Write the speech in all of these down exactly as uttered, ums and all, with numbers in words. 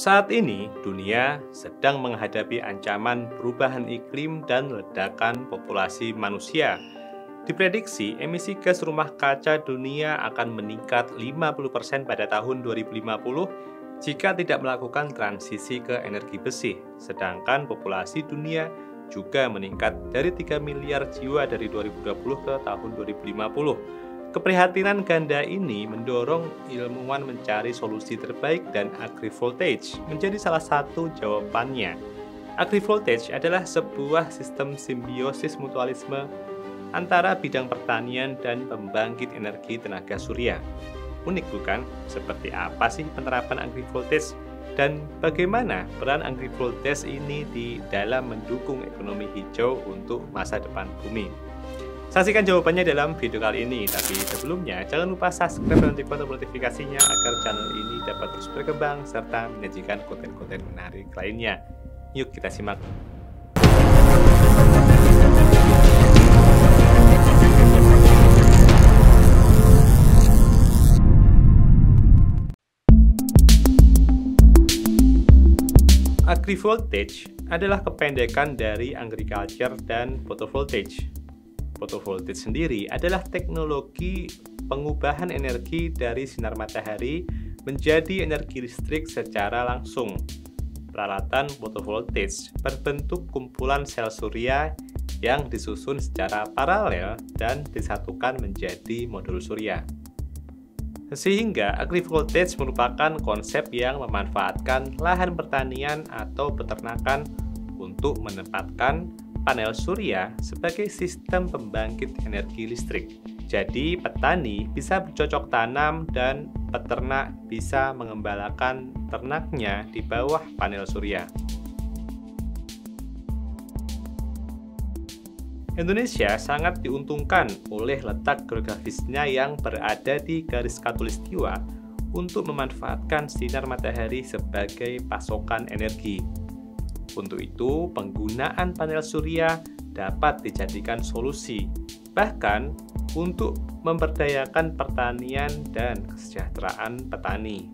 Saat ini, dunia sedang menghadapi ancaman perubahan iklim dan ledakan populasi manusia. Diprediksi, emisi gas rumah kaca dunia akan meningkat lima puluh persen pada tahun dua ribu lima puluh jika tidak melakukan transisi ke energi bersih. Sedangkan populasi dunia juga meningkat dari tiga miliar jiwa dari dua ribu dua puluh ke tahun dua ribu lima puluh. Keprihatinan ganda ini mendorong ilmuwan mencari solusi terbaik dan agrivoltaic menjadi salah satu jawabannya. Agrivoltaic adalah sebuah sistem simbiosis mutualisme antara bidang pertanian dan pembangkit energi tenaga surya. Unik bukan? Seperti apa sih penerapan agrivoltaic dan bagaimana peran agrivoltaic ini di dalam mendukung ekonomi hijau untuk masa depan bumi? Saksikan jawabannya dalam video kali ini, tapi sebelumnya jangan lupa subscribe dan aktifkan notifikasinya agar channel ini dapat terus berkembang serta menyajikan konten-konten menarik lainnya. Yuk kita simak. Agrivoltaic adalah kependekan dari agriculture dan photovoltaic. Fotovoltaik sendiri adalah teknologi pengubahan energi dari sinar matahari menjadi energi listrik secara langsung. Peralatan fotovoltaik berbentuk kumpulan sel surya yang disusun secara paralel dan disatukan menjadi modul surya. Sehingga agrivoltaic merupakan konsep yang memanfaatkan lahan pertanian atau peternakan untuk menempatkan panel surya sebagai sistem pembangkit energi listrik. Jadi petani bisa bercocok tanam dan peternak bisa mengembalakan ternaknya di bawah panel surya. Indonesia sangat diuntungkan oleh letak geografisnya yang berada di garis khatulistiwa untuk memanfaatkan sinar matahari sebagai pasokan energi. Untuk itu, penggunaan panel surya dapat dijadikan solusi, bahkan untuk memberdayakan pertanian dan kesejahteraan petani.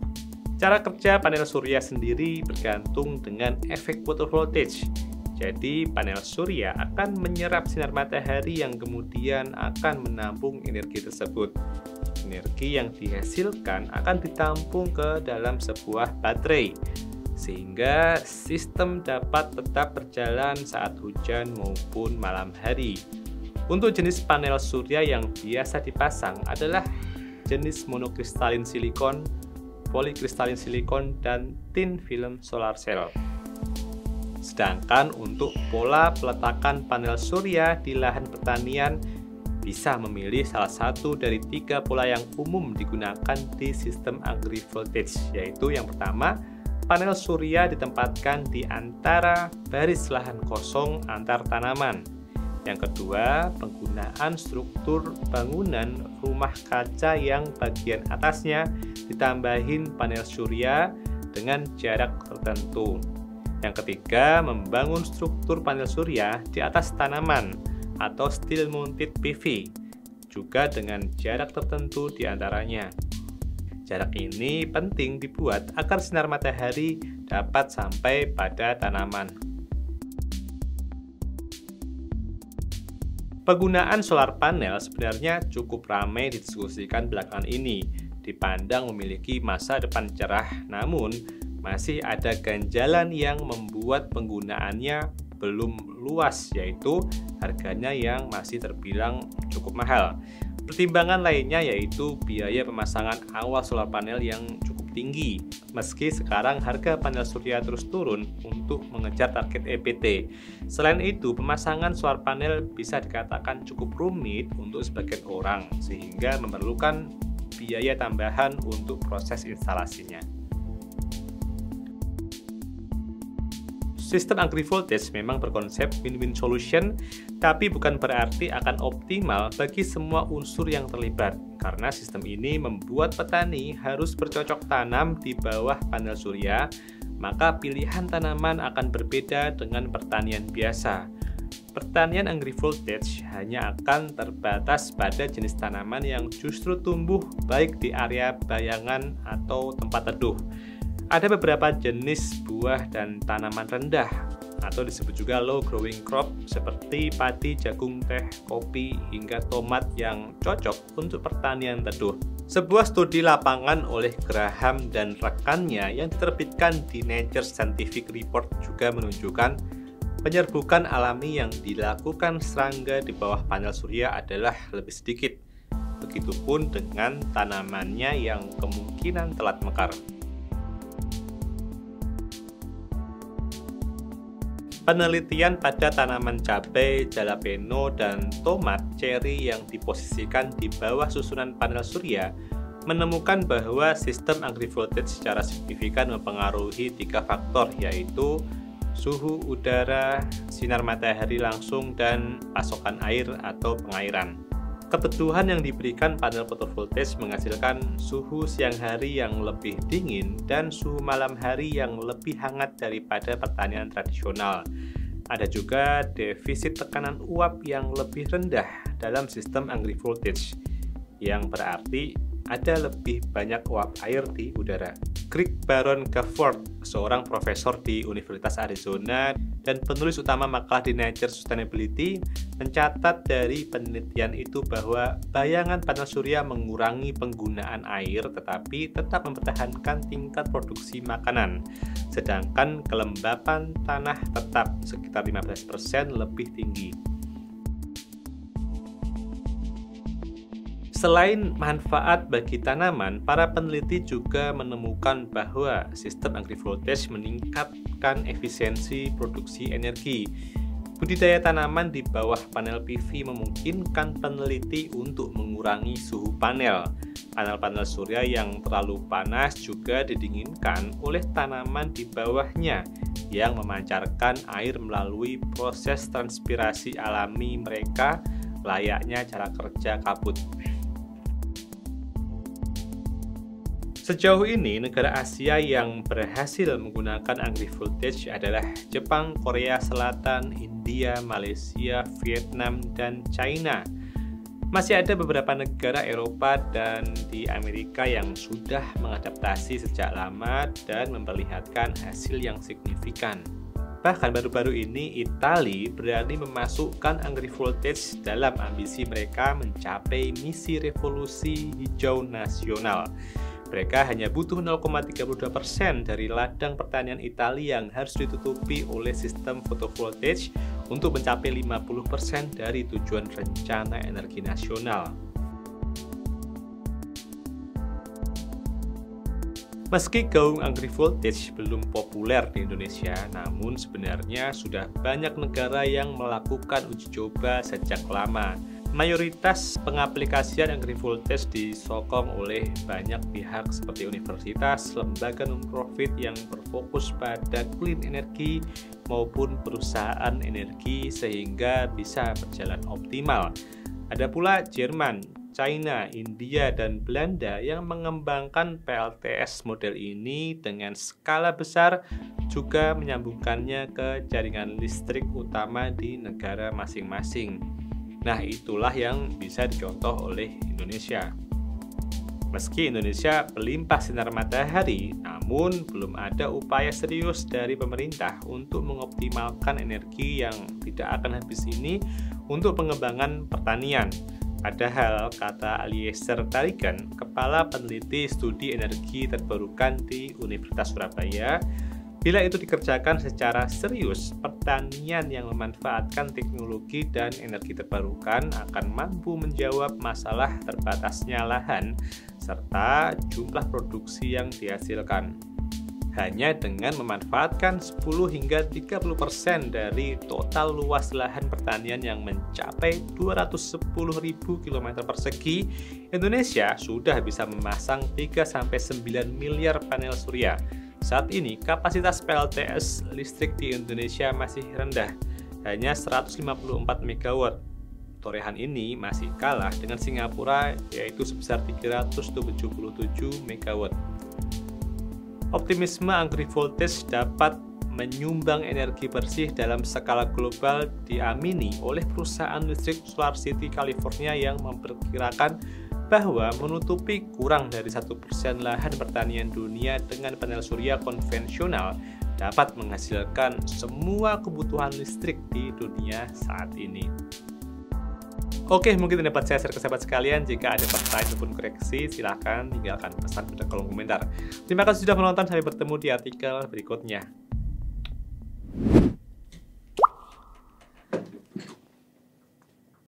Cara kerja panel surya sendiri bergantung dengan efek fotovoltaik. Jadi, panel surya akan menyerap sinar matahari yang kemudian akan menampung energi tersebut. Energi yang dihasilkan akan ditampung ke dalam sebuah baterai, sehingga sistem dapat tetap berjalan saat hujan maupun malam hari. Untuk jenis panel surya yang biasa dipasang adalah jenis monokristalin silikon, polikristalin silikon, dan thin film solar cell. Sedangkan untuk pola peletakan panel surya di lahan pertanian, bisa memilih salah satu dari tiga pola yang umum digunakan di sistem agrivoltaic, yaitu yang pertama, panel surya ditempatkan di antara baris lahan kosong antar tanaman. Yang kedua, penggunaan struktur bangunan rumah kaca yang bagian atasnya ditambahin panel surya dengan jarak tertentu. Yang ketiga, membangun struktur panel surya di atas tanaman atau steel mounted P V, juga dengan jarak tertentu di antaranya. Jarak ini penting dibuat agar sinar matahari dapat sampai pada tanaman. Penggunaan solar panel sebenarnya cukup ramai didiskusikan belakangan ini. Dipandang memiliki masa depan cerah, namun masih ada ganjalan yang membuat penggunaannya belum luas, yaitu harganya yang masih terbilang cukup mahal. Pertimbangan lainnya yaitu biaya pemasangan awal solar panel yang cukup tinggi. Meski sekarang harga panel surya terus turun untuk mengejar target E B T. Selain itu, pemasangan solar panel bisa dikatakan cukup rumit untuk sebagian orang, sehingga memerlukan biaya tambahan untuk proses instalasinya. Sistem agrivoltaic memang berkonsep win-win solution, tapi bukan berarti akan optimal bagi semua unsur yang terlibat, karena sistem ini membuat petani harus bercocok tanam di bawah panel surya, maka pilihan tanaman akan berbeda dengan pertanian biasa. Pertanian agrivoltaic hanya akan terbatas pada jenis tanaman yang justru tumbuh baik di area bayangan atau tempat teduh. Ada beberapa jenis buah dan tanaman rendah atau disebut juga low growing crop seperti padi, jagung, teh, kopi, hingga tomat yang cocok untuk pertanian teduh. Sebuah studi lapangan oleh Graham dan rekannya yang diterbitkan di Nature Scientific Report juga menunjukkan penyerbukan alami yang dilakukan serangga di bawah panel surya adalah lebih sedikit. Begitupun dengan tanamannya yang kemungkinan telat mekar. Penelitian pada tanaman cabai, jalapeno, dan tomat ceri yang diposisikan di bawah susunan panel surya menemukan bahwa sistem agrivoltaic secara signifikan mempengaruhi tiga faktor, yaitu suhu udara, sinar matahari langsung, dan pasokan air atau pengairan. Keteduhan yang diberikan panel fotovoltaik menghasilkan suhu siang hari yang lebih dingin dan suhu malam hari yang lebih hangat daripada pertanian tradisional. Ada juga defisit tekanan uap yang lebih rendah dalam sistem agrivoltaic, yang berarti ada lebih banyak uap air di udara. Greg Barron-Gafford, seorang profesor di Universitas Arizona dan penulis utama makalah di Nature Sustainability, mencatat dari penelitian itu bahwa bayangan panel surya mengurangi penggunaan air tetapi tetap mempertahankan tingkat produksi makanan. Sedangkan kelembapan tanah tetap sekitar lima belas persen lebih tinggi. Selain manfaat bagi tanaman, para peneliti juga menemukan bahwa sistem agrivoltaic meningkatkan efisiensi produksi energi. Budidaya tanaman di bawah panel P V memungkinkan peneliti untuk mengurangi suhu panel. Panel-panel surya yang terlalu panas juga didinginkan oleh tanaman di bawahnya yang memancarkan air melalui proses transpirasi alami mereka, layaknya cara kerja kabut. Sejauh ini, negara Asia yang berhasil menggunakan agrivoltaic adalah Jepang, Korea Selatan, India, Malaysia, Vietnam, dan China. Masih ada beberapa negara Eropa dan di Amerika yang sudah mengadaptasi sejak lama dan memperlihatkan hasil yang signifikan. Bahkan baru-baru ini, Italia berani memasukkan agrivoltaic dalam ambisi mereka mencapai misi revolusi hijau nasional. Mereka hanya butuh nol koma tiga dua persen dari ladang pertanian Italia yang harus ditutupi oleh sistem fotovoltaik untuk mencapai lima puluh persen dari tujuan rencana energi nasional. Meski gaung agrivoltaic belum populer di Indonesia, namun sebenarnya sudah banyak negara yang melakukan uji coba sejak lama. Mayoritas pengaplikasian agrivoltaic disokong oleh banyak pihak seperti universitas, lembaga non-profit yang berfokus pada clean energy maupun perusahaan energi sehingga bisa berjalan optimal. Ada pula Jerman, China, India, dan Belanda yang mengembangkan P L T S model ini dengan skala besar, juga menyambungkannya ke jaringan listrik utama di negara masing-masing. Nah, itulah yang bisa dicontoh oleh Indonesia. Meski Indonesia melimpah sinar matahari, namun belum ada upaya serius dari pemerintah untuk mengoptimalkan energi yang tidak akan habis ini untuk pengembangan pertanian. Padahal, kata Alieser Tarikan, kepala peneliti studi energi terbarukan di Universitas Surabaya, bila itu dikerjakan secara serius, pertanian yang memanfaatkan teknologi dan energi terbarukan akan mampu menjawab masalah terbatasnya lahan serta jumlah produksi yang dihasilkan. Hanya dengan memanfaatkan sepuluh hingga tiga puluh persen dari total luas lahan pertanian yang mencapai dua ratus sepuluh ribu kilometer persegi, Indonesia sudah bisa memasang tiga sampai sembilan miliar panel surya. Saat ini, kapasitas P L T S listrik di Indonesia masih rendah, hanya seratus lima puluh empat megawatt. Torehan ini masih kalah dengan Singapura, yaitu sebesar tiga ratus tujuh puluh tujuh megawatt. Optimisme agrivoltaic dapat menyumbang energi bersih dalam skala global diamini oleh perusahaan listrik Solar City California yang memperkirakan bahwa menutupi kurang dari satu persen lahan pertanian dunia dengan panel surya konvensional dapat menghasilkan semua kebutuhan listrik di dunia saat ini. Oke, mungkin pendapat saya share ke sahabat sekalian. Jika ada pertanyaan ataupun koreksi, silahkan tinggalkan pesan pada kolom komentar. Terima kasih sudah menonton, sampai bertemu di artikel berikutnya.